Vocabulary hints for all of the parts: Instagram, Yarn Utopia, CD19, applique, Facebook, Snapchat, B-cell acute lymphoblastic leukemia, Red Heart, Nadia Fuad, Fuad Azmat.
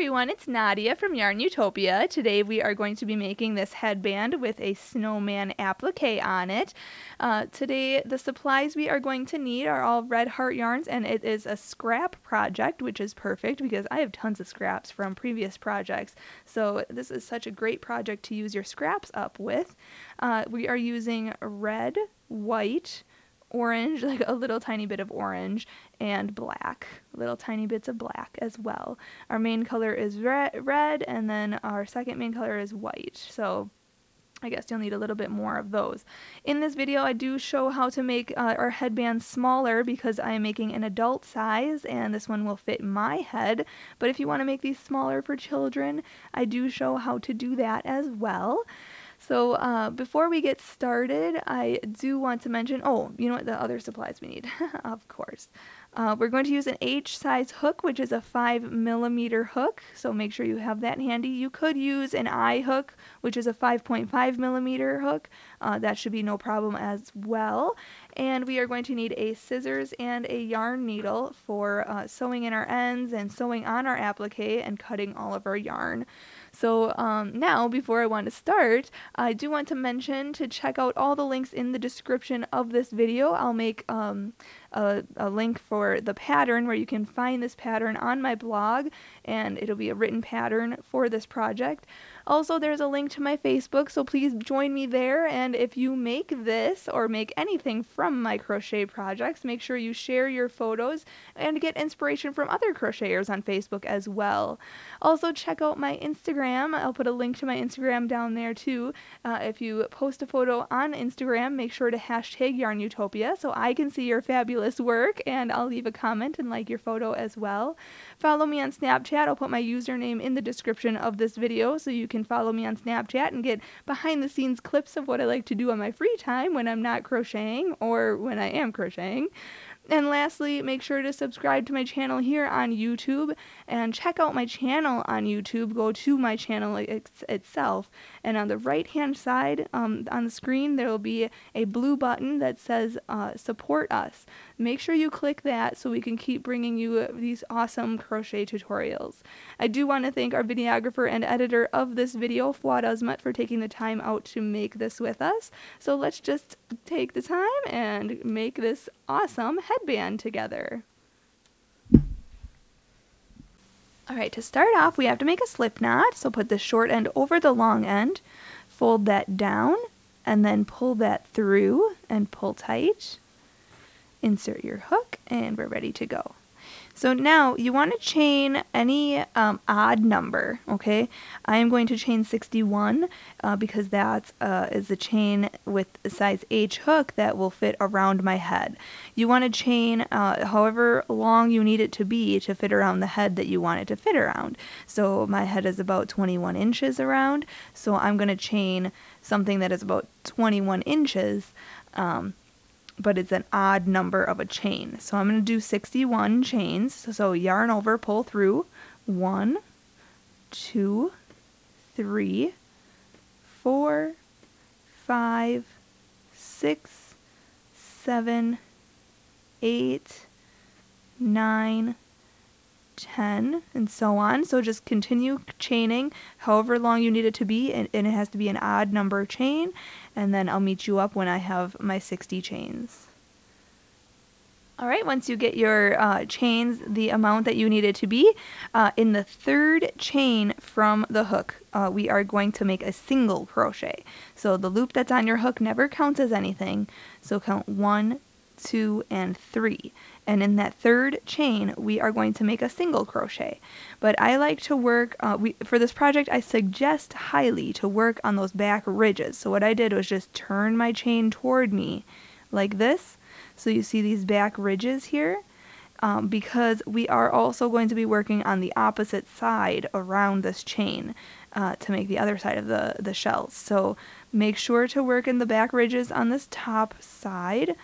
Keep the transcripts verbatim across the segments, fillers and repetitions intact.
everyone, it's Nadia from Yarn Utopia. Today we are going to be making this headband with a snowman applique on it. Uh, today the supplies we are going to need are all Red Heart yarns, and it is a scrap project, which is perfect because I have tons of scraps from previous projects. So this is such a great project to use your scraps up with. Uh, we are using red, white, orange, like a little tiny bit of orange, and black, little tiny bits of black as well. Our main color is red, and then our second main color is white, so I guess you'll need a little bit more of those. In this video, I do show how to make uh, our headband smaller because I am making an adult size, and this one will fit my head. But if you want to make these smaller for children, I do show how to do that as well. So uh, before we get started, I do want to mention, oh, you know what, the other supplies we need, of course. Uh, we're going to use an H size hook, which is a five millimeter hook, so make sure you have that handy. You could use an I hook, which is a five point five millimeter hook. Uh, that should be no problem as well. And we are going to need a scissors and a yarn needle for uh, sewing in our ends and sewing on our applique and cutting all of our yarn. So um, now, before I want to start, I do want to mention to check out all the links in the description of this video. I'll make um, a, a link for the pattern where you can find this pattern on my blog, and it'll be a written pattern for this project. Also, there's a link to my Facebook, so please join me there, and if you make this or make anything from my crochet projects, make sure you share your photos and get inspiration from other crocheters on Facebook as well. Also, check out my Instagram. I'll put a link to my Instagram down there too. Uh, if you post a photo on Instagram, make sure to hashtag YarnUtopia so I can see your fabulous work, and I'll leave a comment and like your photo as well. Follow me on Snapchat. I'll put my username in the description of this video so you can follow me on Snapchat and get behind the scenes clips of what I like to do on my free time when I'm not crocheting or when I am crocheting. And lastly, make sure to subscribe to my channel here on YouTube and check out my channel on YouTube. Go to my channel ex itself, and on the right hand side um, on the screen there will be a blue button that says uh, support us. Make sure you click that so we can keep bringing you these awesome crochet tutorials. I do want to thank our videographer and editor of this video, Fuad Azmat, for taking the time out to make this with us. So let's just take the time and make this awesome headband together. Alright, to start off, we have to make a slip knot, so put the short end over the long end, fold that down, and then pull that through and pull tight. Insert your hook, and we're ready to go. So now you want to chain any um, odd number, okay? I am going to chain sixty-one uh, because that uh, is the chain with the size H hook that will fit around my head. You want to chain uh, however long you need it to be to fit around the head that you want it to fit around. So my head is about twenty-one inches around, so I'm going to chain something that is about twenty-one inches, um, but it's an odd number of a chain. So I'm going to do sixty-one chains. So, so yarn over, pull through, one, two, three, four, five, six, seven, eight, nine, ten, and so on. So just continue chaining however long you need it to be, and, and it has to be an odd number chain, and then I'll meet you up when I have my sixty chains. Alright, once you get your uh, chains the amount that you need it to be, uh, in the third chain from the hook, uh, we are going to make a single crochet. So the loop that's on your hook never counts as anything, so count one, two, and three. And in that third chain, we are going to make a single crochet. But I like to work, uh, we, for this project, I suggest highly to work on those back ridges. So what I did was just turn my chain toward me like this. So you see these back ridges here, um, because we are also going to be working on the opposite side around this chain uh, to make the other side of the, the shells. So make sure to work in the back ridges on this top side.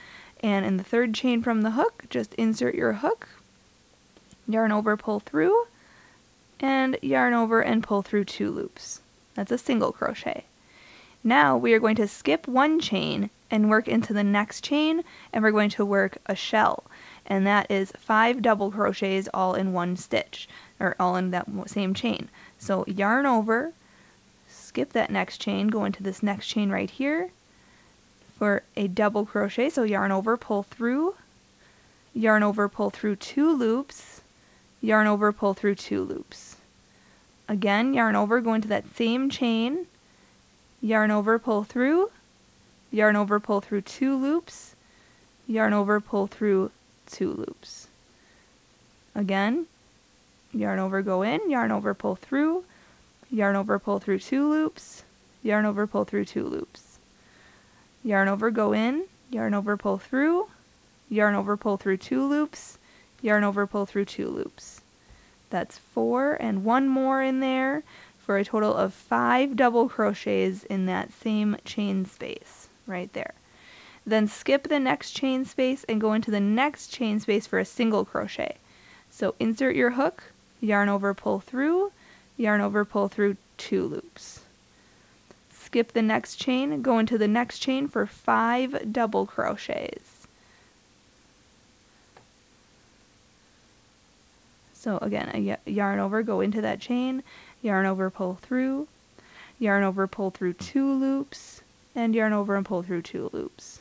And in the third chain from the hook, just insert your hook, yarn over, pull through, and yarn over and pull through two loops. That's a single crochet. Now we are going to skip one chain and work into the next chain, and we're going to work a shell, and that is five double crochets all in one stitch. are all in that same chain. So yarn over, skip that next chain, go into this next chain right here for a double crochet. So yarn over, pull through, yarn over, pull through two loops, yarn over, pull through two loops. Again, yarn over, go into that same chain, yarn over, pull through, yarn over, pull through two loops, yarn over, pull through two loops. Again, yarn over, go in, yarn over, pull through, yarn over, pull through two loops, yarn over, pull through two loops. Yarn over, go in, yarn over, pull through, yarn over, pull through two loops, yarn over, pull through two loops. That's four and one more in there for a total of five double crochets in that same chain space right there. Then skip the next chain space and go into the next chain space for a single crochet. So insert your hook, yarn over, pull through, yarn over, pull through two loops. Skip the next chain, go into the next chain for five double crochets. So again, a yarn over, go into that chain, yarn over, pull through, yarn over, pull through two loops, and yarn over and pull through two loops.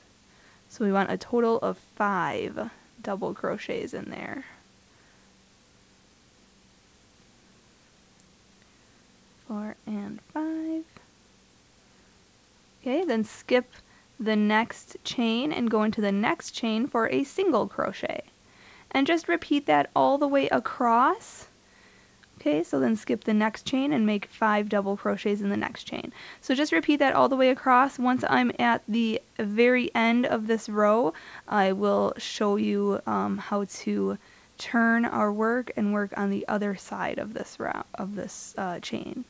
So we want a total of five double crochets in there. Four and five. Okay, then skip the next chain and go into the next chain for a single crochet. And just repeat that all the way across. Okay, so then skip the next chain and make five double crochets in the next chain. So just repeat that all the way across. Once I'm at the very end of this row, I will show you um, how to turn our work and work on the other side of this round of this uh, chain.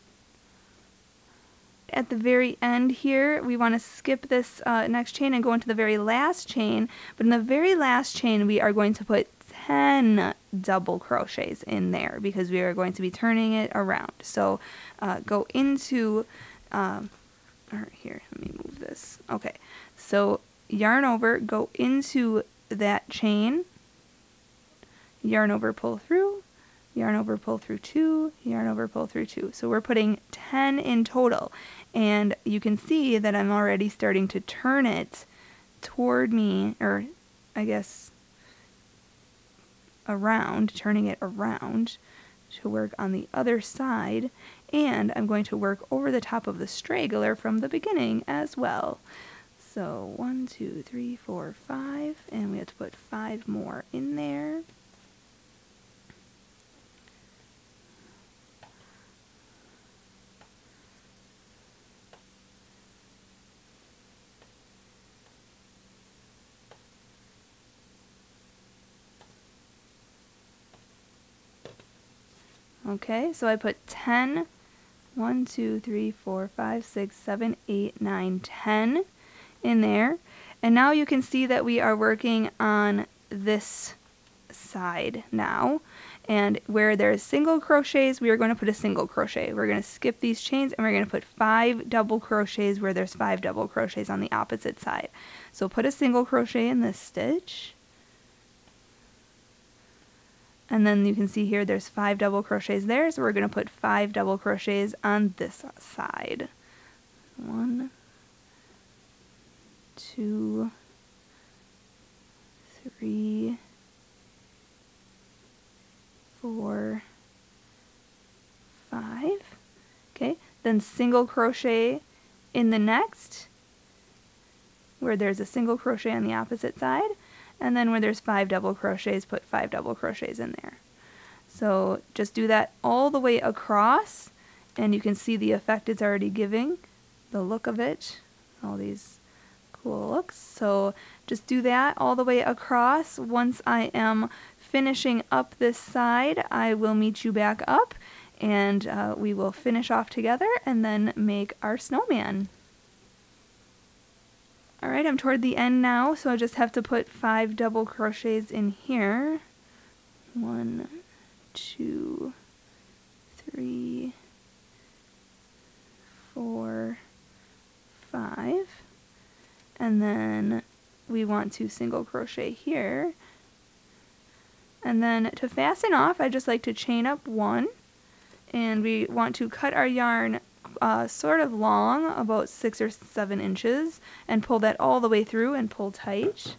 At the very end here, we want to skip this uh, next chain and go into the very last chain, but in the very last chain we are going to put ten double crochets in there because we are going to be turning it around. So uh, go into um, all right, here, let me move this. Okay, so yarn over, go into that chain, yarn over, pull through, yarn over, pull through two, yarn over, pull through two. So we're putting ten in total, and you can see that I'm already starting to turn it toward me, or I guess around, turning it around to work on the other side, and I'm going to work over the top of the straggler from the beginning as well. So one, two, three, four, five, and we have to put five more in there. Okay, so I put ten, one, two, three, four, five, six, seven, eight, nine, ten in there. And now you can see that we are working on this side now. And where there's single crochets, we are going to put a single crochet. We're going to skip these chains and we're going to put five double crochets where there's five double crochets on the opposite side. So put a single crochet in this stitch. And then you can see here there's five double crochets there, so we're going to put five double crochets on this side. One, two, three, four, five. Okay, then single crochet in the next, where there's a single crochet on the opposite side. And then where there's five double crochets, put five double crochets in there. So just do that all the way across, and you can see the effect it's already giving, the look of it, all these cool looks. So just do that all the way across. Once I am finishing up this side, I will meet you back up, and uh, we will finish off together and then make our snowman. Alright, I'm toward the end now, so I just have to put five double crochets in here. One, two, three, four, five. And then we want to single crochet here. And then to fasten off, I just like to chain up one, and we want to cut our yarn uh, sort of long, about six or seven inches, and pull that all the way through and pull tight.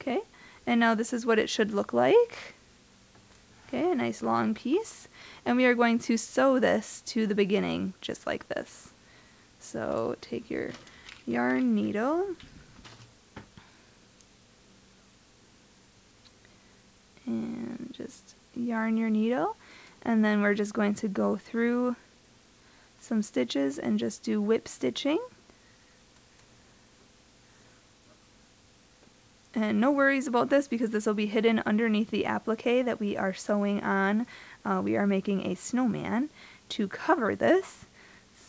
Okay, and now this is what it should look like. Okay, a nice long piece, and we are going to sew this to the beginning, just like this. So take your yarn needle, and just yarn your needle, and then we're just going to go through some stitches and just do whip stitching. And no worries about this, because this will be hidden underneath the applique that we are sewing on. Uh, we are making a snowman to cover this,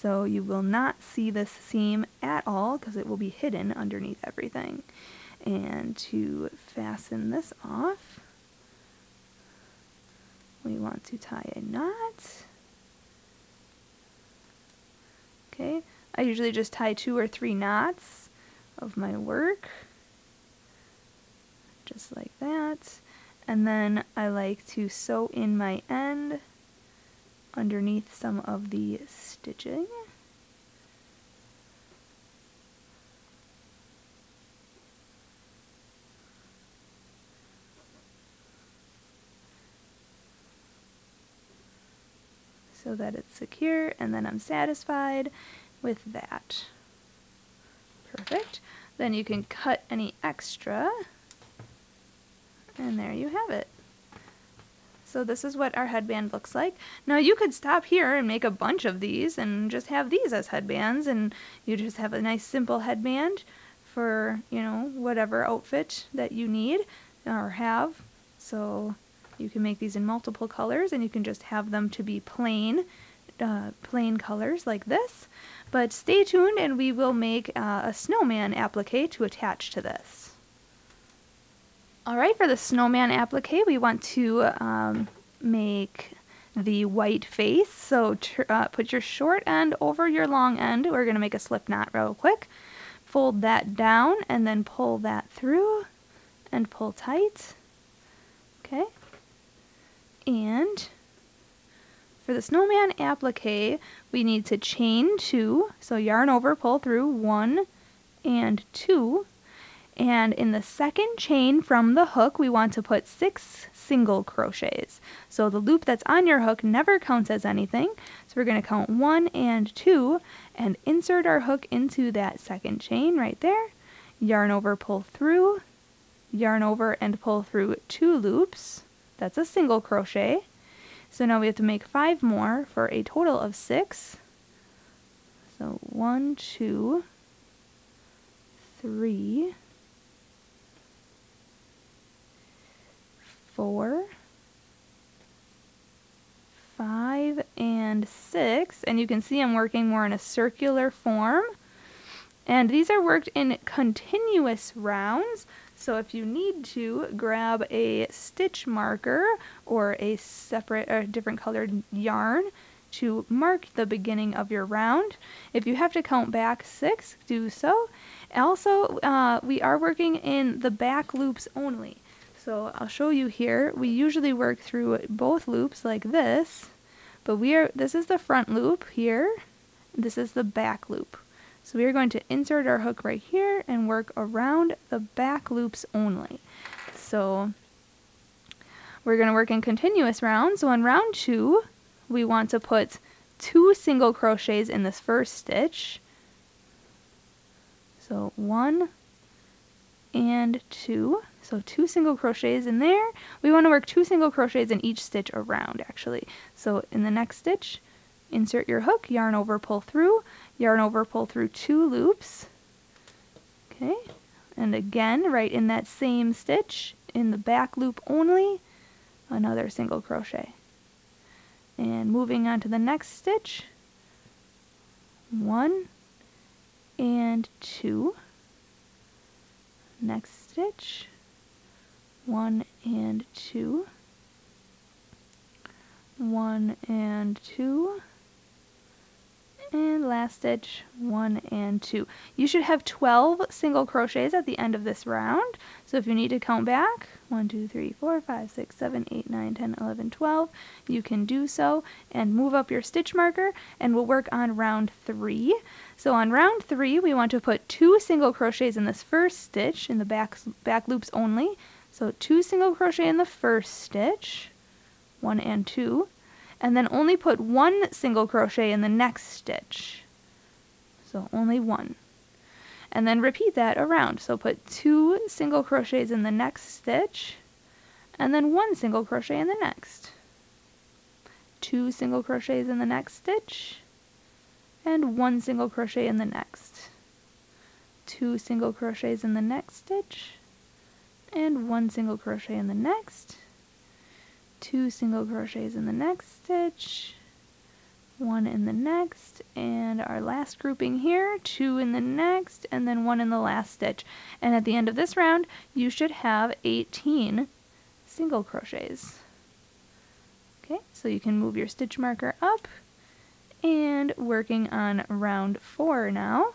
so you will not see this seam at all because it will be hidden underneath everything. And to fasten this off, we want to tie a knot. Okay, I usually just tie two or three knots of my work, just like that, and then I like to sew in my end underneath some of the stitching. So that it's secure, and then I'm satisfied with that. Perfect. Then you can cut any extra, and there you have it. So this is what our headband looks like. Now you could stop here and make a bunch of these and just have these as headbands, and you just have a nice simple headband for, you know, whatever outfit that you need or have. So you can make these in multiple colors, and you can just have them to be plain, uh, plain colors like this. But stay tuned, and we will make uh, a snowman applique to attach to this. Alright, for the snowman applique, we want to um, make the white face. So tr uh, put your short end over your long end. We're going to make a slip knot real quick. Fold that down, and then pull that through, and pull tight. Okay. And for the snowman applique, we need to chain two, so yarn over, pull through, one and two, and in the second chain from the hook, we want to put six single crochets. So the loop that's on your hook never counts as anything, so we're going to count one and two, and insert our hook into that second chain right there, yarn over, pull through, yarn over and pull through two loops. That's a single crochet. So now we have to make five more for a total of six. So one, two, three, four, five, and six. And you can see I'm working more in a circular form. And these are worked in continuous rounds. So if you need to, grab a stitch marker or a separate or different colored yarn to mark the beginning of your round. If you have to count back six, do so. Also, uh, we are working in the back loops only. So I'll show you here. We usually work through both loops like this, but we are this is the front loop here. This is the back loop. So we are going to insert our hook right here and work around the back loops only. So we're going to work in continuous rounds. So in round two, we want to put two single crochets in this first stitch. So one and two. So two single crochets in there. We want to work two single crochets in each stitch around, actually. So in the next stitch, insert your hook, yarn over, pull through, yarn over, pull through two loops. Okay, and again, right in that same stitch, in the back loop only, another single crochet. And moving on to the next stitch, one and two. Next stitch, one and two. One and two. and last stitch, one and two. You should have twelve single crochets at the end of this round, so if you need to count back, one, two, three, four, five, six, seven, eight, nine, ten, eleven, twelve, you can do so, and move up your stitch marker, and we'll work on round three. So on round three, we want to put two single crochets in this first stitch, in the back, back loops only, so two single crochet in the first stitch, one and two, and then only put one single crochet in the next stitch. So only one. And then repeat that around. So put two single crochets in the next stitch, and then one single crochet in the next. Two single crochets in the next stitch, and one single crochet in the next. Two single crochets in the next stitch, and one single crochet in the next. Two single crochets in the next stitch, one in the next, and our last grouping here, two in the next, and then one in the last stitch. And at the end of this round, you should have eighteen single crochets. Okay, so you can move your stitch marker up, and working on round four now.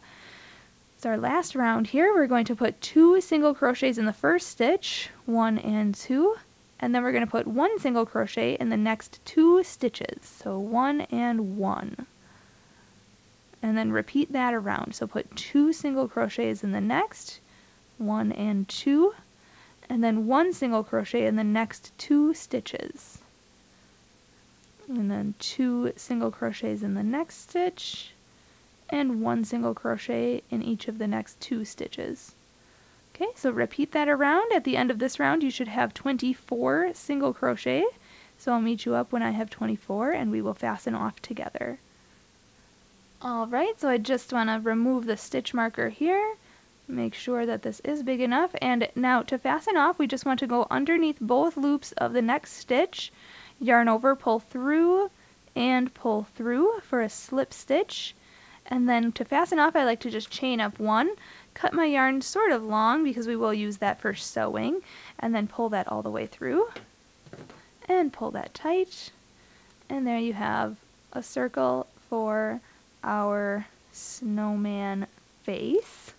It's our last round here. We're going to put two single crochets in the first stitch, one and two, and then we're going to put one single crochet in the next two stitches, so one and one. And then repeat that around, so put two single crochets in the next, one and two, and then one single crochet in the next two stitches. And then two single crochets in the next stitch, and one single crochet in each of the next two stitches. Okay, so repeat that around. At the end of this round, you should have twenty-four single crochet. So I'll meet you up when I have twenty-four, and we will fasten off together. All right, so I just want to remove the stitch marker here. Make sure that this is big enough. And now to fasten off, we just want to go underneath both loops of the next stitch, yarn over, pull through, and pull through for a slip stitch. And then to fasten off, I like to just chain up one, cut my yarn sort of long because we will use that for sewing, and then pull that all the way through and pull that tight, and there you have a circle for our snowman face.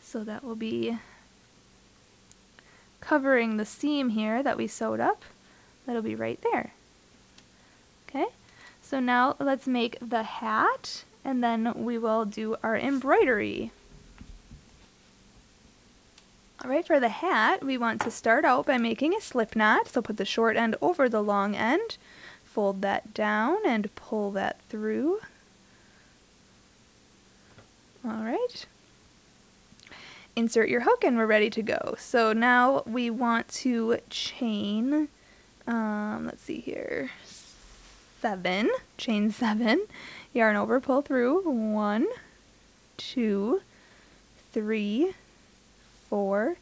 So that will be covering the seam here that we sewed up. That'll be right there. Okay, so now let's make the hat, and then we will do our embroidery. All right, for the hat, we want to start out by making a slip knot. So put the short end over the long end, fold that down and pull that through. All right. Insert your hook and we're ready to go. So now we want to chain, um, let's see here, seven, chain seven. Yarn over, pull through, one, two, three, four,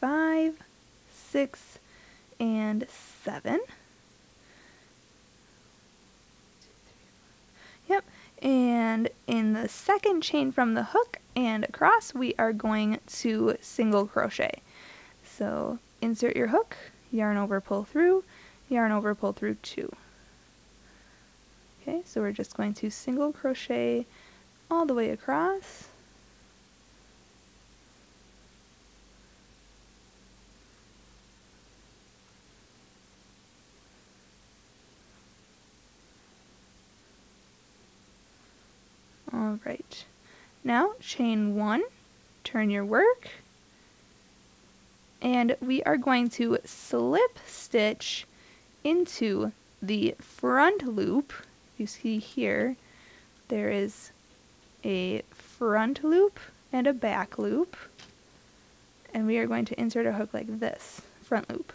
five, six, and seven. Yep, and in the second chain from the hook and across, we are going to single crochet. So insert your hook, yarn over, pull through, yarn over, pull through two. Okay, so we're just going to single crochet all the way across. All right, now chain one, turn your work, and we are going to slip stitch into the front loop. You see here, there is a front loop and a back loop, and we are going to insert a hook like this. Front loop.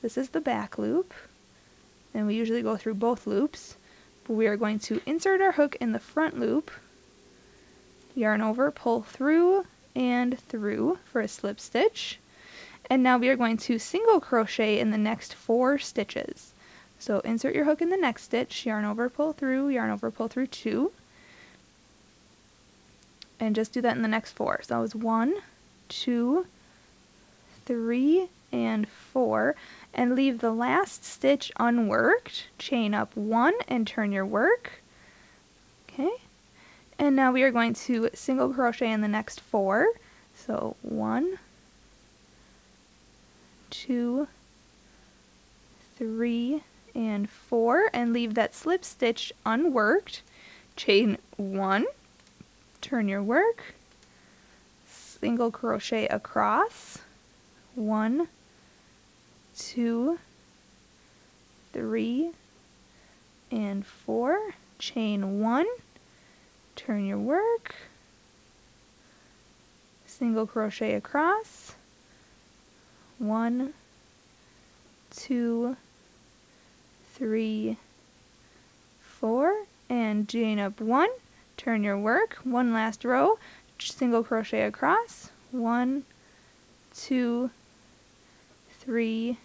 This is the back loop, and we usually go through both loops, but we are going to insert our hook in the front loop, yarn over, pull through and through for a slip stitch, and now we are going to single crochet in the next four stitches. So insert your hook in the next stitch, yarn over, pull through, yarn over, pull through two, and just do that in the next four. So that was one, two, three, and four, and leave the last stitch unworked. Chain up one and turn your work, okay, And now we are going to single crochet in the next four. So one, two, three, and four, and leave that slip stitch unworked. Chain one, turn your work, single crochet across, one, two, three, and four, chain one, turn your work, single crochet across, one, two, three, four, and chain up one, turn your work, one last row, single crochet across, one, two, three,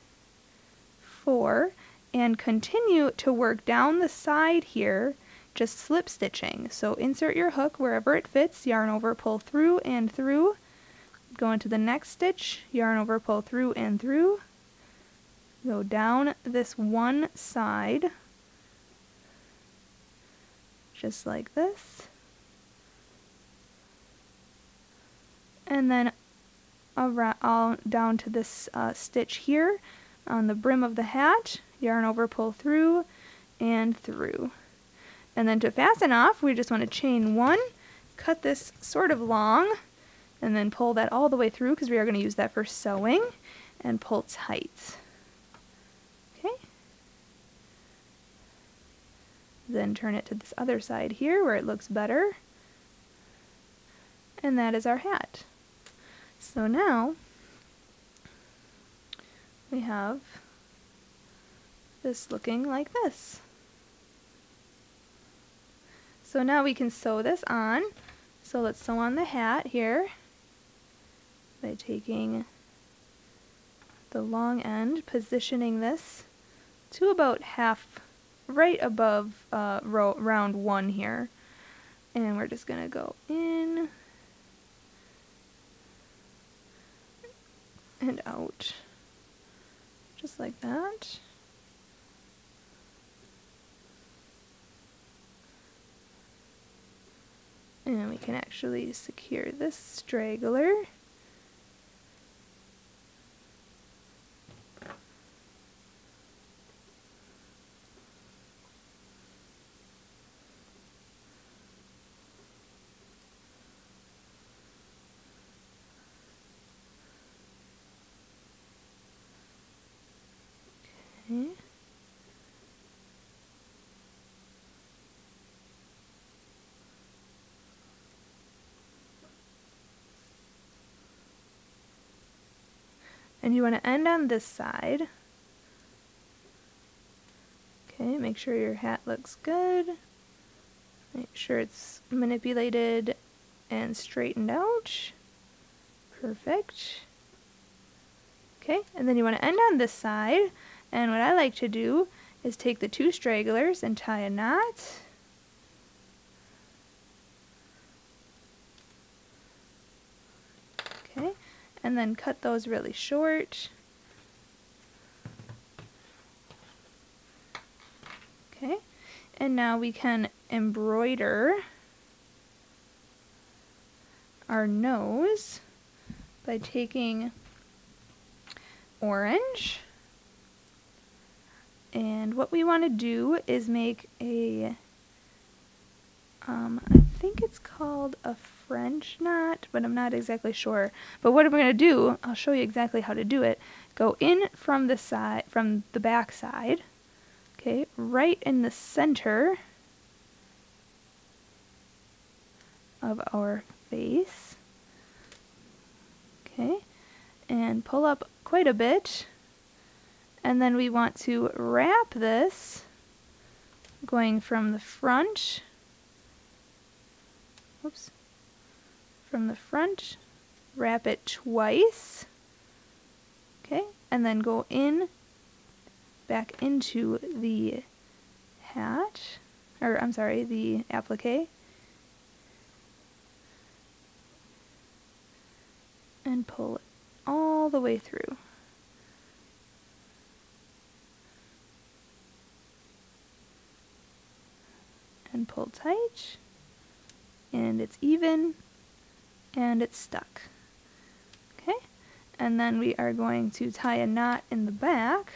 four, and continue to work down the side here, just slip stitching. So insert your hook wherever it fits, yarn over, pull through and through, go into the next stitch, yarn over, pull through and through, go down this one side, just like this, and then around, all down to this uh, stitch here on the brim of the hat, yarn over, pull through and through. And then to fasten off, we just want to chain one, cut this sort of long, and then pull that all the way through because we are going to use that for sewing, and pull tight. Then turn it to this other side here where it looks better. And that is our hat. So now we have this looking like this. So now we can sew this on. So let's sew on the hat here by taking the long end, positioning this to about half right above uh, row, round one here, and we're just gonna go in and out, just like that, and we can actually secure this straggler. And you want to end on this side. Okay, make sure your hat looks good. Make sure it's manipulated and straightened out. Perfect. Okay, and then you want to end on this side. And what I like to do is take the two stragglers and tie a knot. Okay. And then cut those really short. Okay, and now we can embroider our nose by taking orange. And what we want to do is make a, um, I think it's called a French knot, but I'm not exactly sure. But what we're going to do, I'll show you exactly how to do it. Go in from the side, from the back side, okay, right in the center of our face, okay, and pull up quite a bit, and then we want to wrap this, going from the front, oops, from the front, wrap it twice, okay, and then go in, back into the hat, or I'm sorry, the applique, and pull it all the way through. And pull tight, and it's even, and it's stuck. Okay, and then we are going to tie a knot in the back.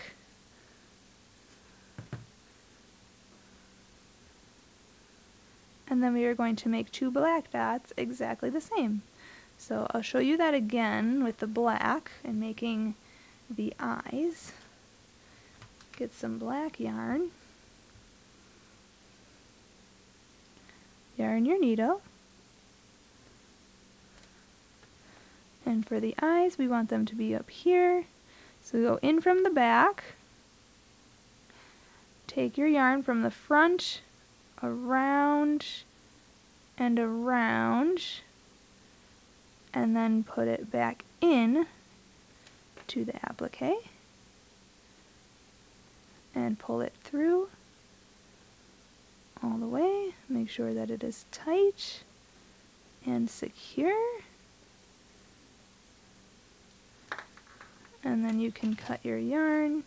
And then we are going to make two black dots exactly the same. So I'll show you that again with the black and making the eyes. Get some black yarn. Yarn your needle. And for the eyes, we want them to be up here. So go in from the back. Take your yarn from the front, around and around, and then put it back in to the applique. And pull it through all the way. Make sure that it is tight and secure. And then you can cut your yarn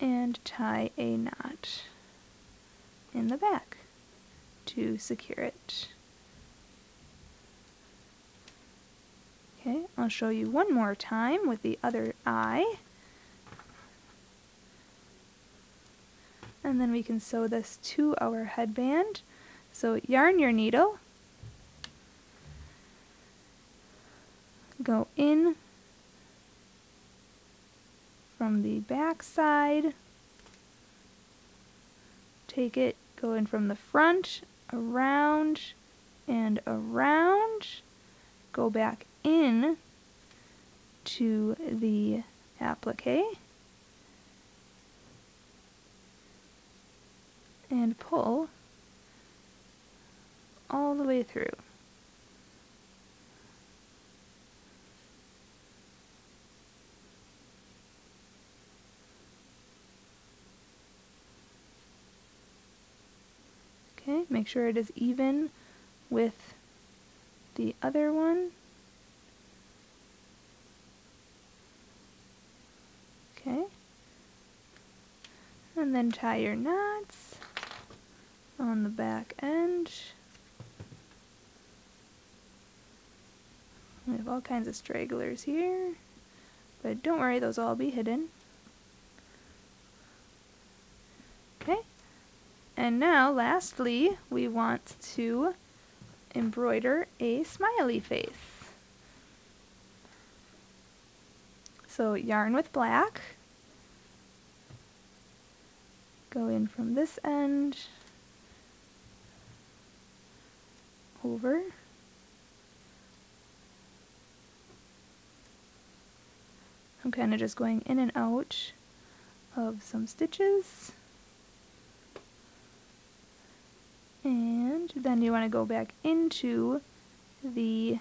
and tie a knot in the back to secure it. Okay, I'll show you one more time with the other eye. And then we can sew this to our headband. So yarn your needle, go in from the back side, take it, go in from the front, around and around, go back in to the applique, and pull all the way through. Okay, make sure it is even with the other one. Okay, and then tie your knots on the back end. We have all kinds of stragglers here, but don't worry, those will all be hidden. Okay, and now lastly we want to embroider a smiley face. So yarn with black, go in from this end, over, I'm kind of just going in and out of some stitches, and then you want to go back into the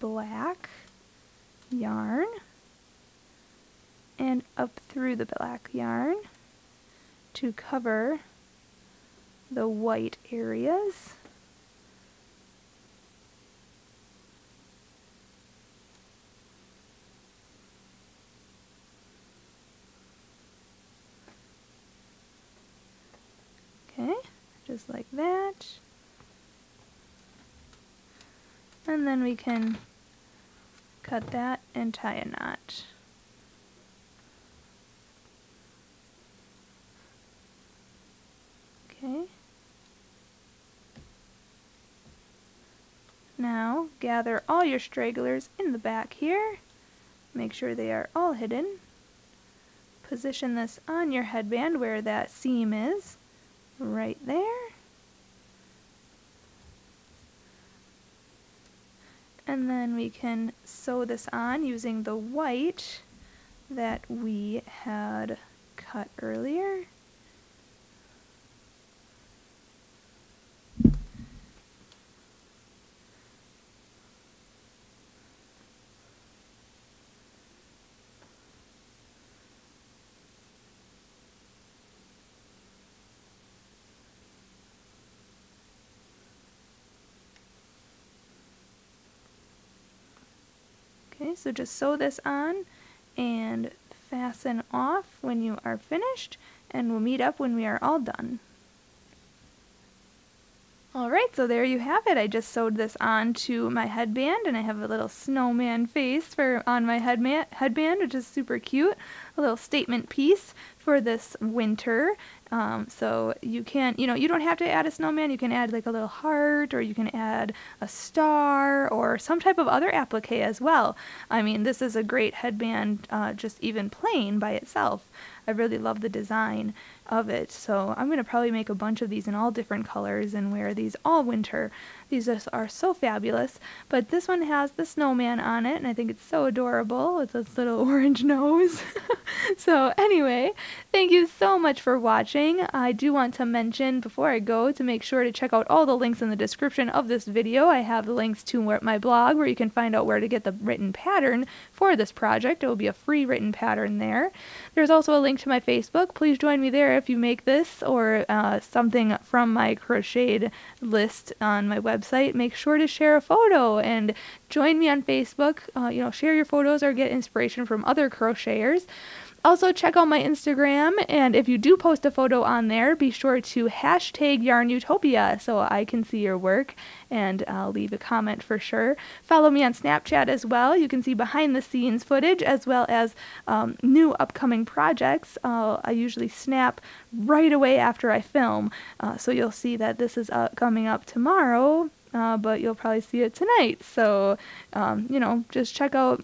black yarn and up through the black yarn to cover the white areas. Just like that, and then we can cut that and tie a knot. Okay, now gather all your stragglers in the back here, make sure they are all hidden, position this on your headband where that seam is, right there, and then we can sew this on using the white that we had cut earlier. So just sew this on and fasten off when you are finished, and we'll meet up when we are all done. Alright, so there you have it. I just sewed this onto my headband, and I have a little snowman face for on my headman, headband, which is super cute. A little statement piece for this winter. Um, so you can, you know, you don't have to add a snowman. You can add like a little heart, or you can add a star, or some type of other applique as well. I mean, this is a great headband, uh, just even plain by itself. I really love the design of it, so I'm going to probably make a bunch of these in all different colors and wear these all winter. These just are so fabulous, but this one has the snowman on it, and I think it's so adorable with this little orange nose. So anyway, thank you so much for watching. I do want to mention before I go to make sure to check out all the links in the description of this video. I have the links to my blog where you can find out where to get the written pattern for this project. It will be a free written pattern there. There's also a link to my Facebook. Please join me there if you make this or uh, something from my crocheted list on my website. Make sure to share a photo and join me on Facebook. Uh, you know, share your photos or get inspiration from other crocheters. Also, check out my Instagram, and if you do post a photo on there, be sure to hashtag Yarn Utopia so I can see your work, and I'll leave a comment for sure. Follow me on Snapchat as well. You can see behind-the-scenes footage as well as um, new upcoming projects. Uh, I usually snap right away after I film, uh, so you'll see that this is uh, coming up tomorrow, uh, but you'll probably see it tonight. So, um, you know, just check out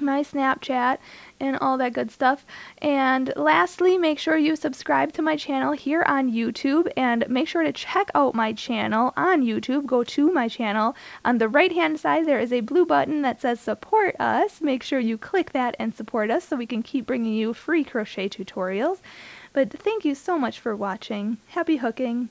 my Snapchat and all that good stuff. And lastly, make sure you subscribe to my channel here on YouTube, and make sure to check out my channel on YouTube. Go to my channel. On the right hand side there is a blue button that says support us. Make sure you click that and support us so we can keep bringing you free crochet tutorials. But thank you so much for watching. Happy hooking!